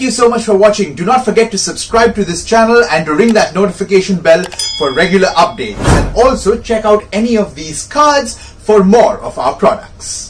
Thank you so much for watching. Do not forget to subscribe to this channel and to ring that notification bell for regular updates. And also check out any of these cards for more of our products.